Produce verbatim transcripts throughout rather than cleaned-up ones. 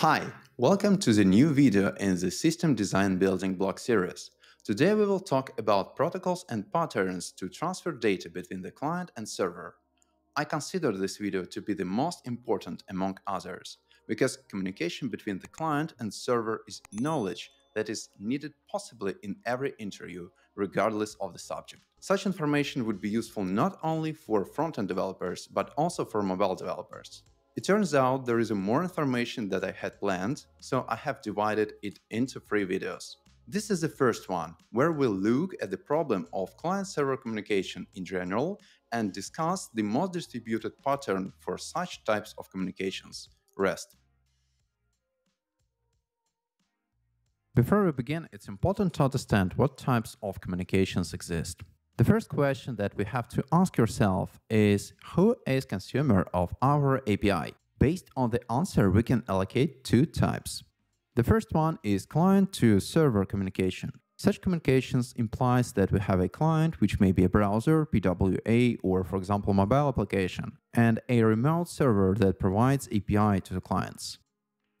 Hi, welcome to the new video in the System Design Building Block series. Today we will talk about protocols and patterns to transfer data between the client and server. I consider this video to be the most important among others, because communication between the client and server is knowledge that is needed possibly in every interview, regardless of the subject. Such information would be useful not only for front-end developers, but also for mobile developers. It turns out there is more information that I had planned, so I have divided it into three videos. This is the first one, where we'll look at the problem of client-server communication in general and discuss the most distributed pattern for such types of communications, REST. Before we begin, it's important to understand what types of communications exist. The first question that we have to ask yourself is, who is consumer of our A P I? Based on the answer, we can allocate two types. The first one is client-to-server communication. Such communications implies that we have a client, which may be a browser, P W A, or, for example, mobile application, and a remote server that provides A P I to the clients.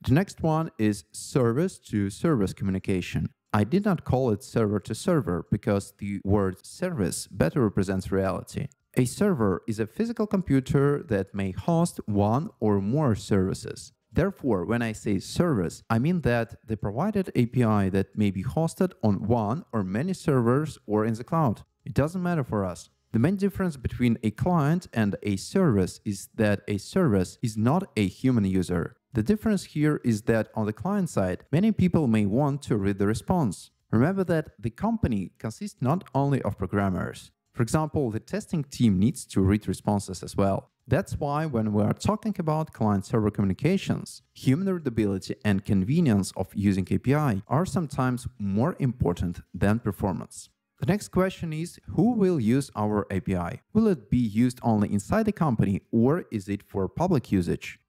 The next one is service-to-service communication. I did not call it server-to-server because the word service better represents reality. A server is a physical computer that may host one or more services. Therefore, when I say service, I mean that the provided A P I that may be hosted on one or many servers or in the cloud. It doesn't matter for us. The main difference between a client and a service is that a service is not a human user. The difference here is that on the client side, many people may want to read the response. Remember that the company consists not only of programmers. For example, the testing team needs to read responses as well. That's why when we are talking about client-server communications, human readability and convenience of using A P I are sometimes more important than performance. The next question is, who will use our A P I? Will it be used only inside the company, or is it for public usage?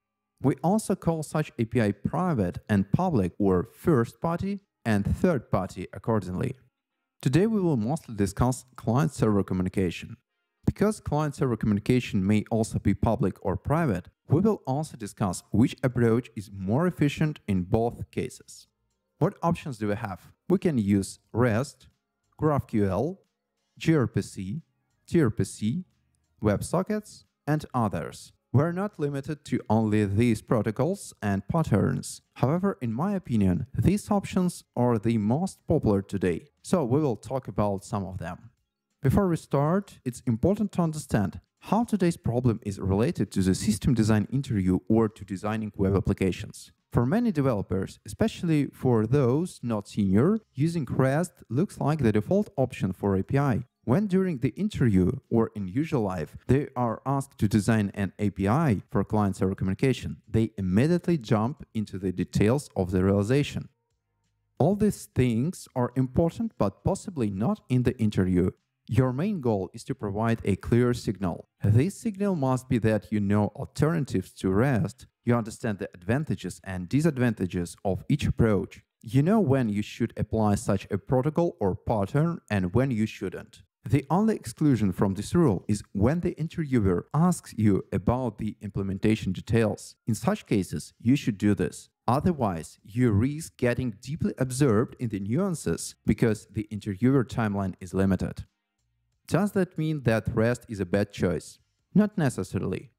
We also call such A P I private and public, or first party and third party, accordingly. Today we will mostly discuss client-server communication. Because client-server communication may also be public or private, we will also discuss which approach is more efficient in both cases. What options do we have? We can use REST, GraphQL, gRPC, tRPC, WebSockets, and others. We're not limited to only these protocols and patterns. However, in my opinion, these options are the most popular today, so we will talk about some of them. Before we start, it's important to understand how today's problem is related to the system design interview or to designing web applications. For many developers, especially for those not senior, using REST looks like the default option for A P I. When during the interview or in usual life, they are asked to design an A P I for client-server communication, they immediately jump into the details of the realization. All these things are important, but possibly not in the interview. Your main goal is to provide a clear signal. This signal must be that you know alternatives to REST, you understand the advantages and disadvantages of each approach, you know when you should apply such a protocol or pattern and when you shouldn't. The only exclusion from this rule is when the interviewer asks you about the implementation details. In such cases, you should do this. Otherwise, you risk getting deeply absorbed in the nuances because the interviewer timeline is limited. Does that mean that REST is a bad choice? Not necessarily.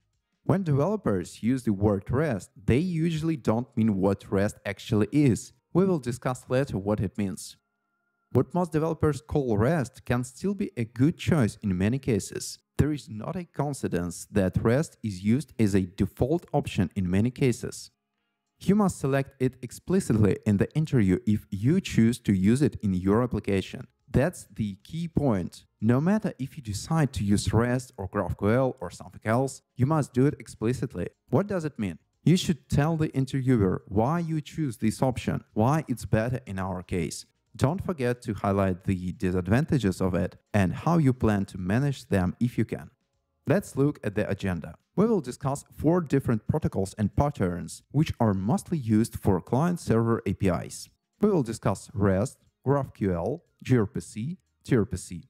When developers use the word REST, they usually don't mean what REST actually is. We will discuss later what it means. What most developers call REST can still be a good choice in many cases. There is not a coincidence that REST is used as a default option in many cases. You must select it explicitly in the interview if you choose to use it in your application. That's the key point. No matter if you decide to use REST or GraphQL or something else, you must do it explicitly. What does it mean? You should tell the interviewer why you choose this option, why it's better in our case. Don't forget to highlight the disadvantages of it and how you plan to manage them if you can. Let's look at the agenda. We will discuss four different protocols and patterns, which are mostly used for client-server A P Is. We will discuss REST, GraphQL, gRPC, tRPC.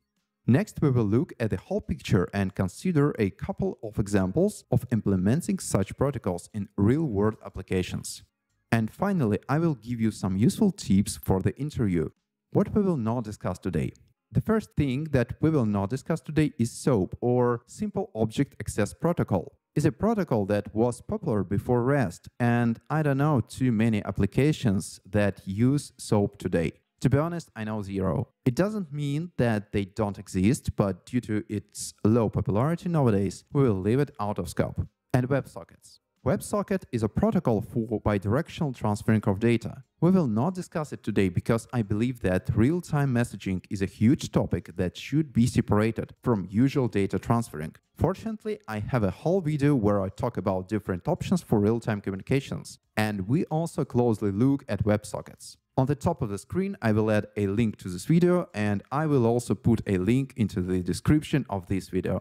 Next, we will look at the whole picture and consider a couple of examples of implementing such protocols in real-world applications. And finally, I will give you some useful tips for the interview. What we will not discuss today. The first thing that we will not discuss today is SOAP, or Simple Object Access Protocol. It's a protocol that was popular before REST, and I don't know too many applications that use SOAP today. To be honest, I know zero. It doesn't mean that they don't exist, but due to its low popularity nowadays, we will leave it out of scope. And WebSockets. WebSocket is a protocol for bidirectional transferring of data. We will not discuss it today because I believe that real-time messaging is a huge topic that should be separated from usual data transferring. Fortunately, I have a whole video where I talk about different options for real-time communications, and we also closely look at WebSockets. On the top of the screen, I will add a link to this video, and I will also put a link into the description of this video.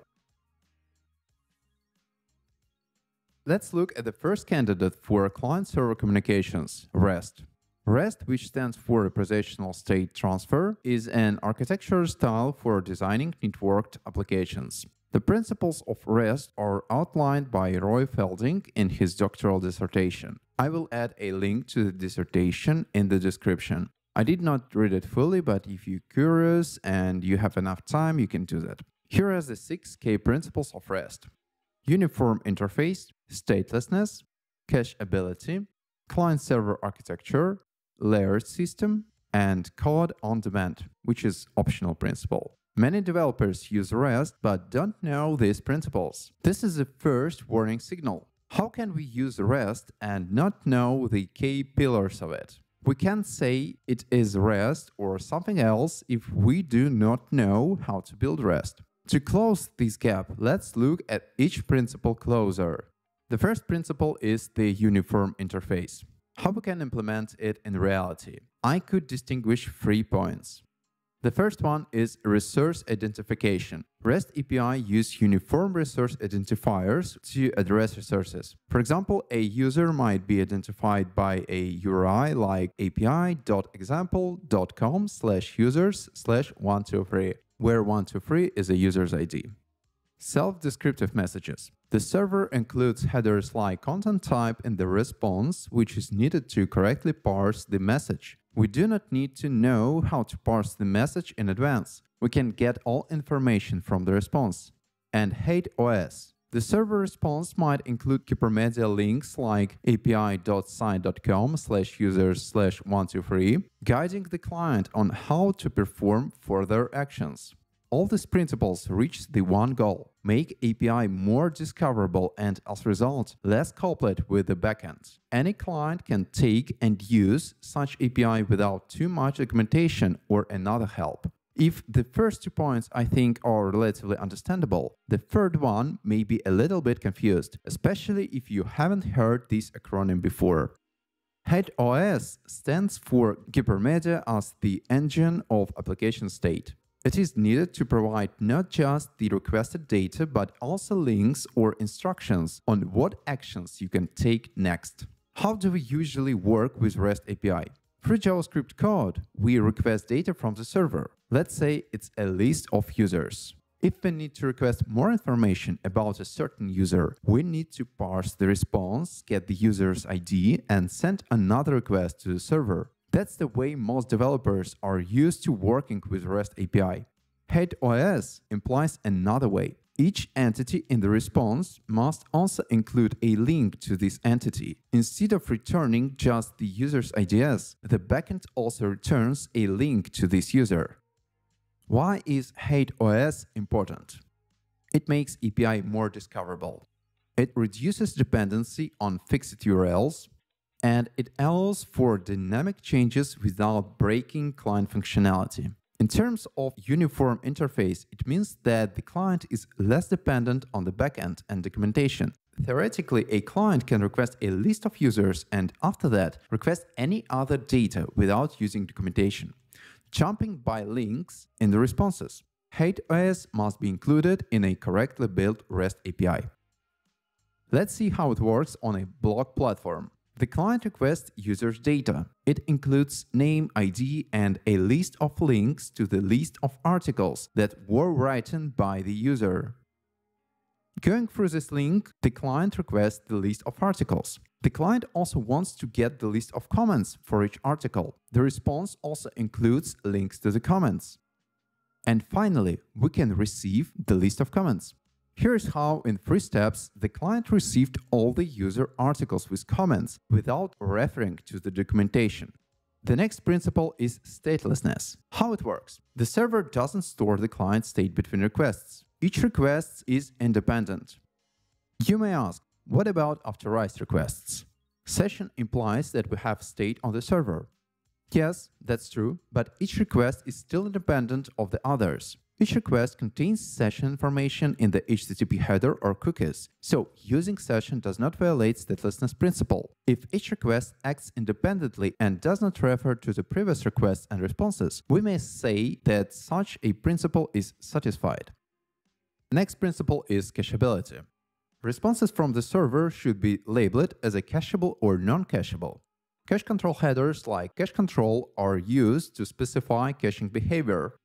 Let's look at the first candidate for client-server communications, REST. REST, which stands for Representational State Transfer, is an architecture style for designing networked applications. The principles of REST are outlined by Roy Fielding in his doctoral dissertation. I will add a link to the dissertation in the description. I did not read it fully, but if you're curious and you have enough time, you can do that. Here are the six key principles of REST. Uniform interface, statelessness, cacheability, client-server architecture, layered system, and code on demand, which is optional principle. Many developers use REST but don't know these principles. This is the first warning signal. How can we use REST and not know the key pillars of it? We can't say it is REST or something else if we do not know how to build REST. To close this gap, let's look at each principle closer. The first principle is the uniform interface. How we can implement it in reality? I could distinguish three points. The first one is resource identification. REST A P I uses uniform resource identifiers to address resources. For example, a user might be identified by a U R I like api dot example dot com slash users slash one two three. Where one two three is a user's I D. Self-descriptive messages. The server includes headers like content type in the response, which is needed to correctly parse the message. We do not need to know how to parse the message in advance. We can get all information from the response. And HATEOAS. The server response might include Kubernetes links like api dot site dot com slash users slash one two three, guiding the client on how to perform further actions. All these principles reach the one goal – make A P I more discoverable and, as a result, less coupled with the backend. Any client can take and use such A P I without too much documentation or another help. If the first two points, I think, are relatively understandable, the third one may be a little bit confused, especially if you haven't heard this acronym before. HATEOAS stands for Kubernetes as the engine of application state. It is needed to provide not just the requested data, but also links or instructions on what actions you can take next. How do we usually work with REST A P I? Through JavaScript code, we request data from the server. Let's say it's a list of users. If we need to request more information about a certain user, we need to parse the response, get the user's I D, and send another request to the server. That's the way most developers are used to working with REST A P I. HATEOAS implies another way. Each entity in the response must also include a link to this entity. Instead of returning just the user's I Ds, the backend also returns a link to this user. Why is HATEOAS important? It makes A P I more discoverable. It reduces dependency on fixed U R Ls, and it allows for dynamic changes without breaking client functionality. In terms of uniform interface, it means that the client is less dependent on the backend and documentation. Theoretically, a client can request a list of users and, after that, request any other data without using documentation, jumping by links in the responses. HATEOAS must be included in a correctly built REST A P I. Let's see how it works on a block platform. The client requests users' data. It includes name, I D, and a list of links to the list of articles that were written by the user. Going through this link, the client requests the list of articles. The client also wants to get the list of comments for each article. The response also includes links to the comments. And finally, we can receive the list of comments. Here's how, in three steps, the client received all the user articles with comments without referring to the documentation. The next principle is statelessness. How it works? The server doesn't store the client state between requests. Each request is independent. You may ask, what about after REST requests? Session implies that we have state on the server. Yes, that's true, but each request is still independent of the others. Each request contains session information in the H T T P header or cookies, so using session does not violate statelessness principle. If each request acts independently and does not refer to the previous requests and responses, we may say that such a principle is satisfied. Next principle is cacheability. Responses from the server should be labeled as a cacheable or non-cacheable. Cache control headers like cache control are used to specify caching behavior.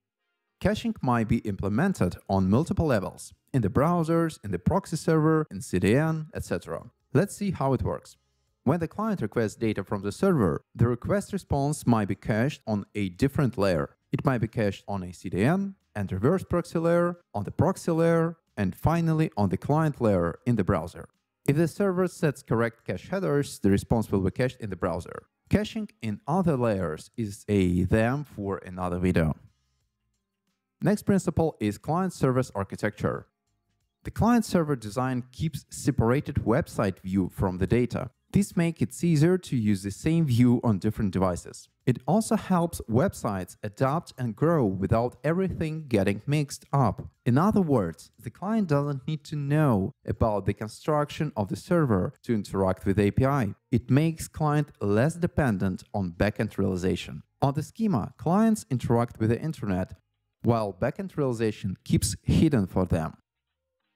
Caching might be implemented on multiple levels – in the browsers, in the proxy server, in C D N, et cetera. Let's see how it works. When the client requests data from the server, the request response might be cached on a different layer. It might be cached on a C D N, and reverse proxy layer, on the proxy layer, and finally on the client layer in the browser. If the server sets correct cache headers, the response will be cached in the browser. Caching in other layers is a them for another video. Next principle is client-service architecture. The client-server design keeps separated website view from the data. This makes it easier to use the same view on different devices. It also helps websites adapt and grow without everything getting mixed up. In other words, the client doesn't need to know about the construction of the server to interact with the A P I. It makes client less dependent on backend realization. On the schema, clients interact with the internet, while backend realization keeps hidden for them.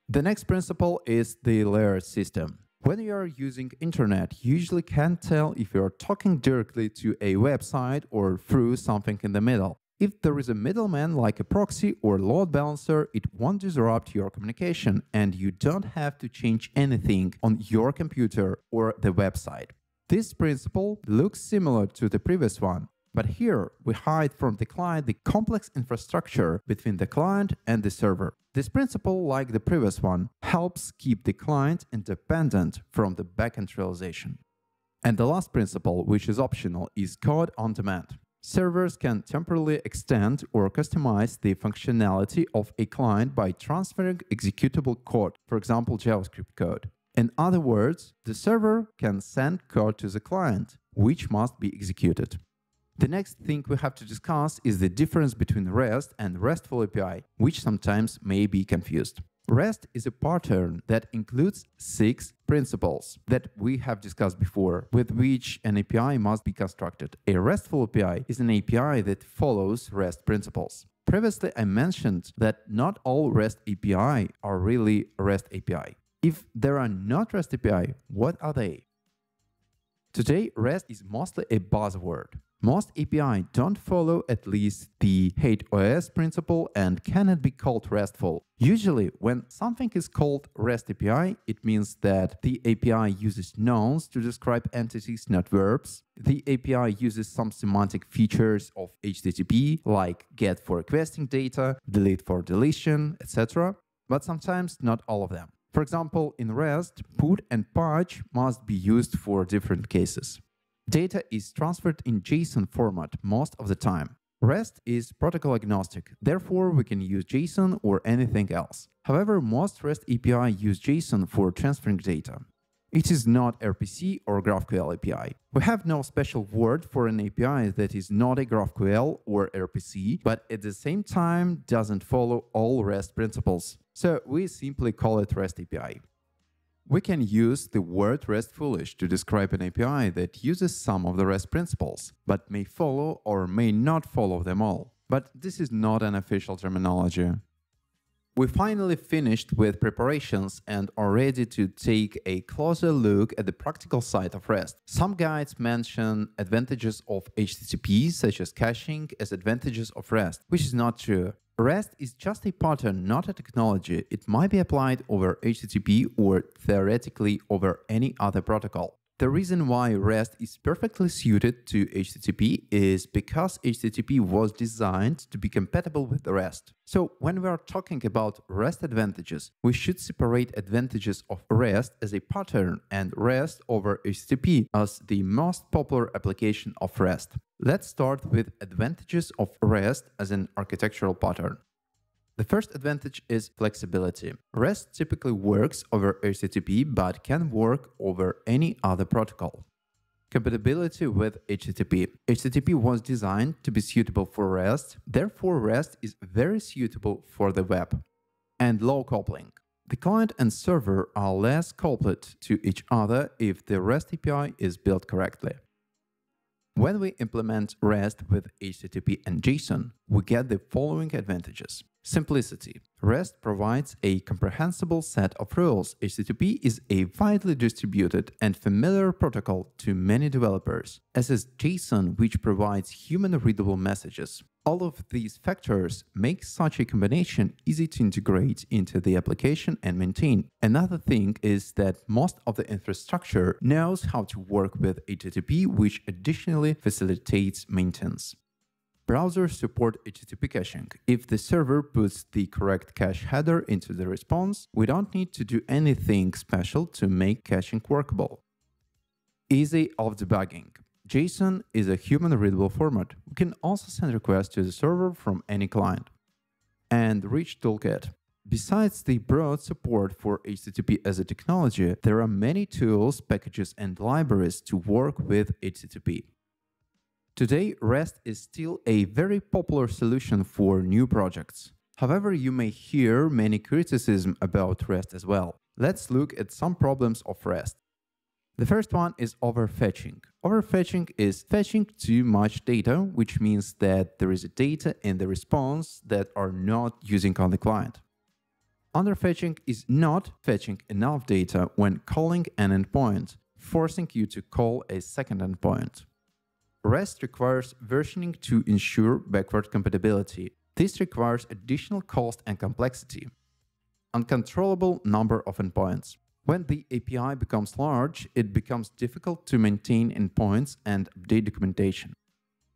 The next principle is the layered system. When you are using internet, you usually can't tell if you are talking directly to a website or through something in the middle. If there is a middleman like a proxy or load balancer, it won't disrupt your communication and you don't have to change anything on your computer or the website. This principle looks similar to the previous one. But here, we hide from the client the complex infrastructure between the client and the server. This principle, like the previous one, helps keep the client independent from the backend realization. And the last principle, which is optional, is code on demand. Servers can temporarily extend or customize the functionality of a client by transferring executable code, for example, JavaScript code. In other words, the server can send code to the client, which must be executed. The next thing we have to discuss is the difference between REST and RESTful A P I, which sometimes may be confused. REST is a pattern that includes six principles that we have discussed before, with which an A P I must be constructed. A RESTful A P I is an A P I that follows REST principles. Previously, I mentioned that not all REST A P I are really REST A P I. If there are not REST A P I, what are they? Today, REST is mostly a buzzword. Most A P I don't follow at least the HATEOAS principle and cannot be called RESTful. Usually, when something is called REST A P I, it means that the A P I uses nouns to describe entities, not verbs. The A P I uses some semantic features of H T T P, like GET for requesting data, DELETE for deletion, et cetera, but sometimes not all of them. For example, in REST, PUT and PUTCH must be used for different cases. Data is transferred in JSON format most of the time. REST is protocol agnostic, therefore we can use JSON or anything else. However, most REST A P I use JSON for transferring data. It is not R P C or GraphQL A P I. We have no special word for an A P I that is not a GraphQL or R P C, but at the same time doesn't follow all REST principles. So we simply call it REST A P I. We can use the word RESTfulish to describe an A P I that uses some of the REST principles, but may follow or may not follow them all. But this is not an official terminology. We finally finished with preparations and are ready to take a closer look at the practical side of REST. Some guides mention advantages of H T T P, such as caching, as advantages of REST, which is not true. REST is just a pattern, not a technology. It might be applied over H T T P or theoretically over any other protocol. The reason why REST is perfectly suited to H T T P is because H T T P was designed to be compatible with REST. So when we are talking about REST advantages, we should separate advantages of REST as a pattern and REST over H T T P as the most popular application of REST. Let's start with advantages of REST as an architectural pattern. The first advantage is flexibility. REST typically works over H T T P but can work over any other protocol. Compatibility with H T T P. H T T P was designed to be suitable for REST, therefore REST is very suitable for the web. And low coupling. The client and server are less coupled to each other if the REST A P I is built correctly. When we implement REST with H T T P and JSON, we get the following advantages. Simplicity. REST provides a comprehensible set of rules. H T T P is a widely distributed and familiar protocol to many developers, as is JSON, which provides human-readable messages. All of these factors make such a combination easy to integrate into the application and maintain. Another thing is that most of the infrastructure knows how to work with H T T P, which additionally facilitates maintenance. Browsers support H T T P caching. If the server puts the correct cache header into the response, we don't need to do anything special to make caching workable. Easy of debugging. JSON is a human-readable format. We can also send requests to the server from any client. And rich toolkit. Besides the broad support for H T T P as a technology, there are many tools, packages, and libraries to work with H T T P. Today, REST is still a very popular solution for new projects. However, you may hear many criticisms about REST as well. Let's look at some problems of REST. The first one is overfetching. Overfetching is fetching too much data, which means that there is data in the response that are not using on the client. Underfetching is not fetching enough data when calling an endpoint, forcing you to call a second endpoint. REST requires versioning to ensure backward compatibility. This requires additional cost and complexity. Uncontrollable number of endpoints. When the A P I becomes large, it becomes difficult to maintain endpoints and update documentation.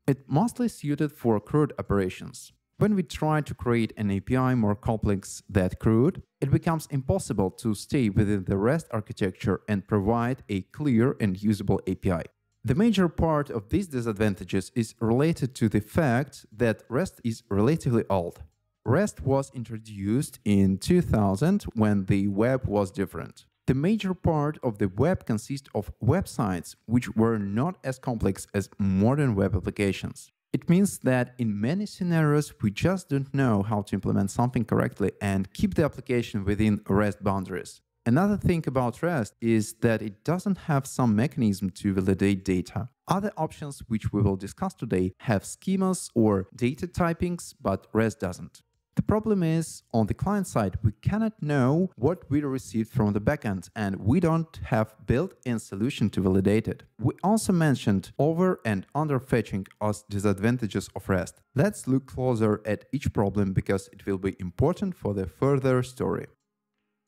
It's mostly suited for CRUD operations. When we try to create an A P I more complex than CRUD, it becomes impossible to stay within the REST architecture and provide a clear and usable A P I. The major part of these disadvantages is related to the fact that REST is relatively old. REST was introduced in two thousand when the web was different. The major part of the web consists of websites, which were not as complex as modern web applications. It means that in many scenarios, we just don't know how to implement something correctly and keep the application within REST boundaries. Another thing about REST is that it doesn't have some mechanism to validate data. Other options, which we will discuss today, have schemas or data typings, but REST doesn't. The problem is, on the client side, we cannot know what we received from the backend, and we don't have built-in solution to validate it. We also mentioned over and under fetching as disadvantages of REST. Let's look closer at each problem because it will be important for the further story.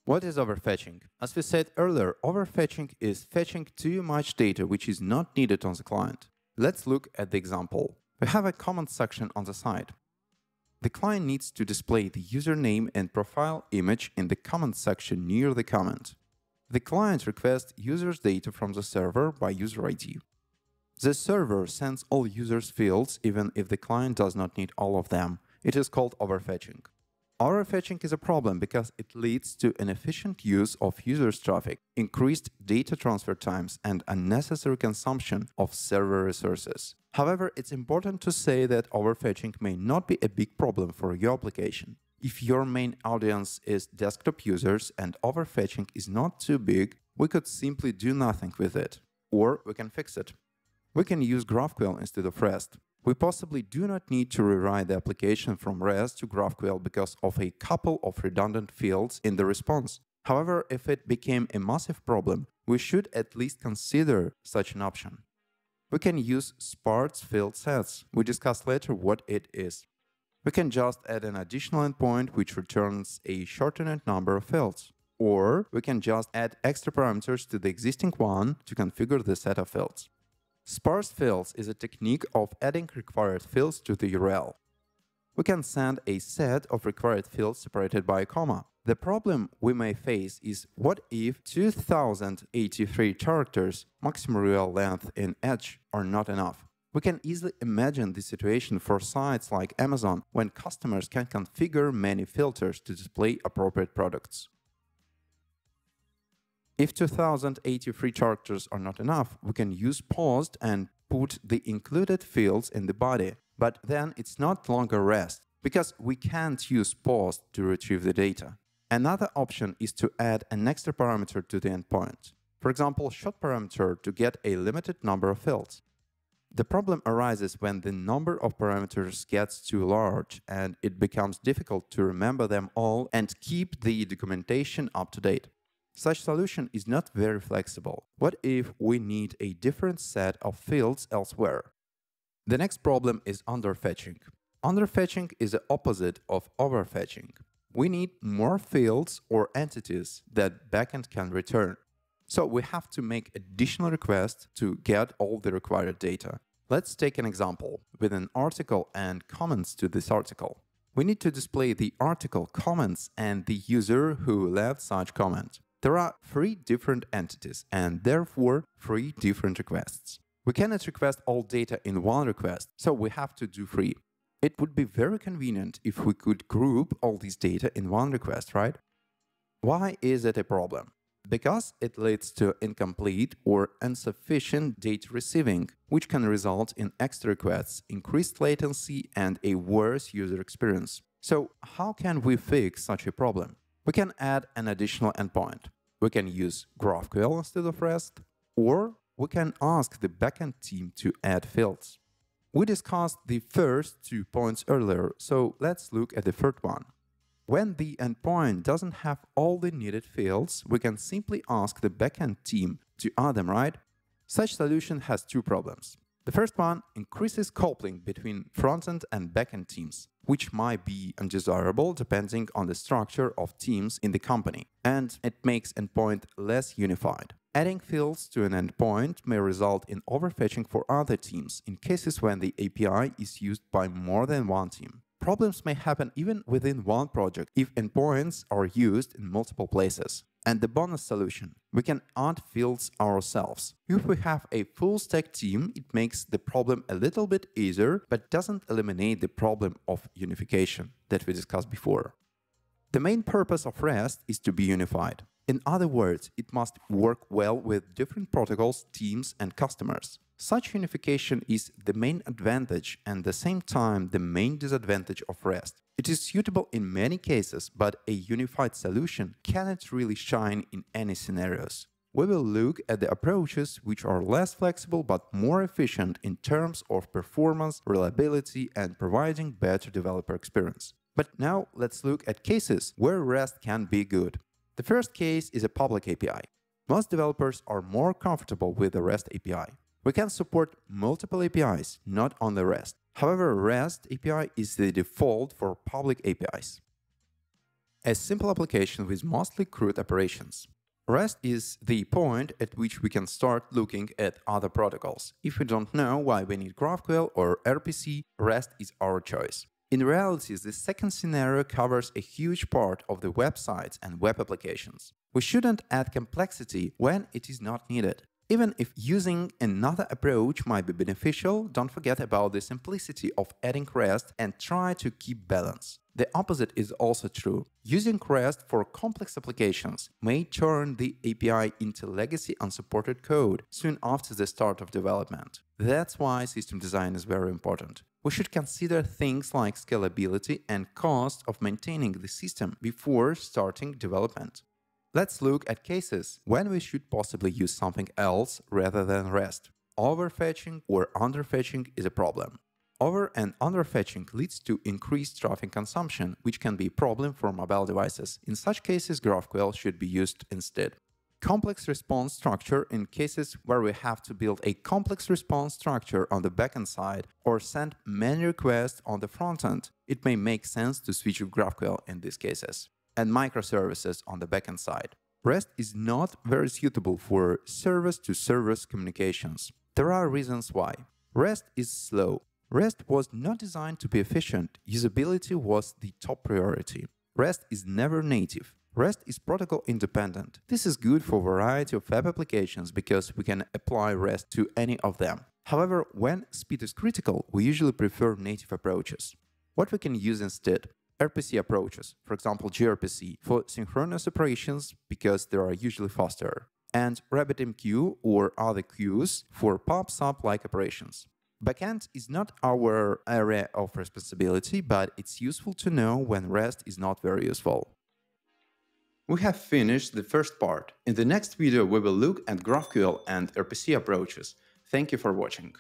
What is overfetching? As we said earlier, overfetching is fetching too much data which is not needed on the client. Let's look at the example. We have a comment section on the site. The client needs to display the username and profile image in the comment section near the comment. The client requests users' data from the server by user I D. The server sends all users' fields even if the client does not need all of them. It is called overfetching. Overfetching is a problem because it leads to inefficient use of users' traffic, increased data transfer times, and unnecessary consumption of server resources. However, it's important to say that overfetching may not be a big problem for your application. If your main audience is desktop users and overfetching is not too big, we could simply do nothing with it. Or we can fix it. We can use GraphQL instead of REST. We possibly do not need to rewrite the application from REST to GraphQL because of a couple of redundant fields in the response. However, if it became a massive problem, we should at least consider such an option. We can use sparse field sets. We discuss later what it is. We can just add an additional endpoint which returns a shortened number of fields. Or we can just add extra parameters to the existing one to configure the set of fields. Sparse fields is a technique of adding required fields to the U R L. We can send a set of required fields separated by a comma. The problem we may face is what if two thousand eighty-three characters, maximum U R L length in Edge, are not enough? We can easily imagine this situation for sites like Amazon, when customers can configure many filters to display appropriate products. If two thousand eighty-three characters are not enough, we can use POST and put the included fields in the body, but then it's not longer REST, because we can't use POST to retrieve the data. Another option is to add an extra parameter to the endpoint. For example, short parameter to get a limited number of fields. The problem arises when the number of parameters gets too large and it becomes difficult to remember them all and keep the documentation up to date. Such solution is not very flexible. What if we need a different set of fields elsewhere? The next problem is underfetching. Underfetching is the opposite of overfetching. We need more fields or entities that backend can return. So we have to make additional requests to get all the required data. Let's take an example with an article and comments to this article. We need to display the article comments and the user who left such comment. There are three different entities and therefore three different requests. We cannot request all data in one request, so we have to do three. It would be very convenient if we could group all these data in one request, right? Why is it a problem? Because it leads to incomplete or insufficient data receiving, which can result in extra requests, increased latency, and a worse user experience. So how can we fix such a problem? We can add an additional endpoint. We can use GraphQL instead of REST, or we can ask the backend team to add fields. We discussed the first two points earlier, so let's look at the third one. When the endpoint doesn't have all the needed fields, we can simply ask the backend team to add them, right? Such solution has two problems. The first one increases coupling between front-end and backend teams, which might be undesirable depending on the structure of teams in the company, and it makes endpoint less unified. Adding fields to an endpoint may result in overfetching for other teams in cases when the A P I is used by more than one team. Problems may happen even within one project if endpoints are used in multiple places. And the bonus solution, we can add fields ourselves. If we have a full stack team, it makes the problem a little bit easier, but doesn't eliminate the problem of unification that we discussed before. The main purpose of REST is to be unified. In other words, it must work well with different protocols, teams, and customers. Such unification is the main advantage and at the same time the main disadvantage of REST. It is suitable in many cases, but a unified solution cannot really shine in any scenarios. We will look at the approaches which are less flexible but more efficient in terms of performance, reliability, and providing better developer experience. But now let's look at cases where REST can be good. The first case is a public A P I. Most developers are more comfortable with the REST A P I. We can support multiple A P Is, not only REST. However, REST A P I is the default for public A P Is. A simple application with mostly CRUD operations. REST is the point at which we can start looking at other protocols. If we don't know why we need GraphQL or R P C, REST is our choice. In reality, the second scenario covers a huge part of the websites and web applications. We shouldn't add complexity when it is not needed. Even if using another approach might be beneficial, don't forget about the simplicity of adding REST and try to keep balance. The opposite is also true. Using REST for complex applications may turn the A P I into legacy unsupported code soon after the start of development. That's why system design is very important. We should consider things like scalability and cost of maintaining the system before starting development. Let's look at cases when we should possibly use something else rather than REST. Overfetching or underfetching is a problem. Over and underfetching leads to increased traffic consumption, which can be a problem for mobile devices. In such cases, GraphQL should be used instead. Complex response structure in cases where we have to build a complex response structure on the backend side or send many requests on the frontend, it may make sense to switch to GraphQL in these cases. and microservices on the backend side. REST is not very suitable for service-to-service communications. There are reasons why. REST is slow. REST was not designed to be efficient. Usability was the top priority. REST is never native. REST is protocol independent. This is good for a variety of web applications because we can apply REST to any of them. However, when speed is critical, we usually prefer native approaches. What we can use instead? R P C approaches, for example gRPC, for synchronous operations because they are usually faster, and RabbitMQ or other queues for pub/sub-like operations. Backend is not our area of responsibility, but it's useful to know when REST is not very useful. We have finished the first part. In the next video, we will look at GraphQL and R P C approaches. Thank you for watching.